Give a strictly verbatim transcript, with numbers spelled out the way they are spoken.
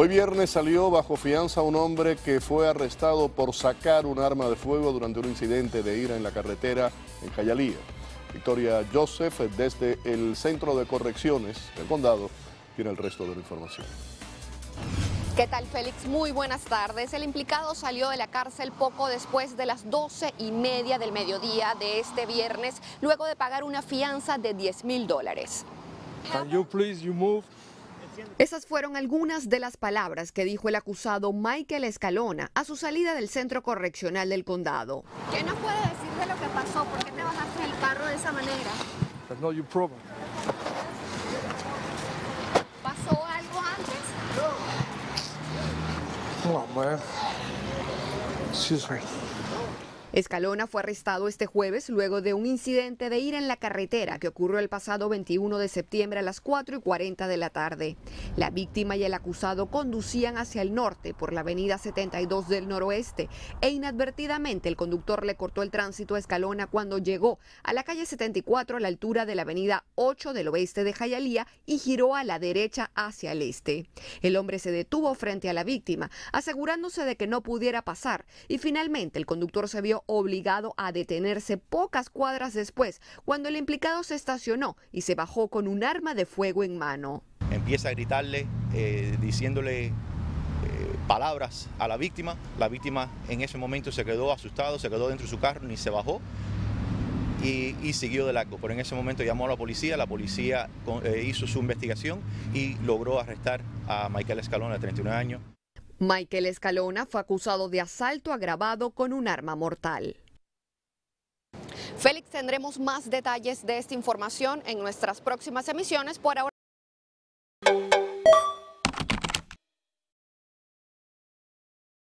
Hoy viernes salió bajo fianza un hombre que fue arrestado por sacar un arma de fuego durante un incidente de ira en la carretera en Jayalía. Victoria Joseph, desde el Centro de Correcciones del Condado, tiene el resto de la información. ¿Qué tal, Félix? Muy buenas tardes. El implicado salió de la cárcel poco después de las doce y media del mediodía de este viernes, luego de pagar una fianza de diez mil dólares. Esas fueron algunas de las palabras que dijo el acusado Michael Escalona a su salida del Centro Correccional del Condado. ¿Qué nos puede decir de lo que pasó? ¿Por qué te bajaste del carro de esa manera? No, you proven. ¿Pasó algo antes? No, man. Excuse me. Escalona fue arrestado este jueves luego de un incidente de ira en la carretera que ocurrió el pasado veintiuno de septiembre a las cuatro y cuarenta de la tarde. La víctima y el acusado conducían hacia el norte por la avenida setenta y dos del noroeste e inadvertidamente el conductor le cortó el tránsito a Escalona cuando llegó a la calle setenta y cuatro a la altura de la avenida ocho del oeste de Jayalía y giró a la derecha hacia el este. El hombre se detuvo frente a la víctima, asegurándose de que no pudiera pasar, y finalmente el conductor se vio obligado a detenerse pocas cuadras después, cuando el implicado se estacionó y se bajó con un arma de fuego en mano. Empieza a gritarle, eh, diciéndole eh, palabras a la víctima. La víctima en ese momento se quedó asustado, se quedó dentro de su carro, ni se bajó y, y siguió de largo. Pero en ese momento llamó a la policía, la policía eh, hizo su investigación y logró arrestar a Michael Escalona, de treinta y nueve años. Michael Escalona fue acusado de asalto agravado con un arma mortal. Félix, tendremos más detalles de esta información en nuestras próximas emisiones. Por ahora...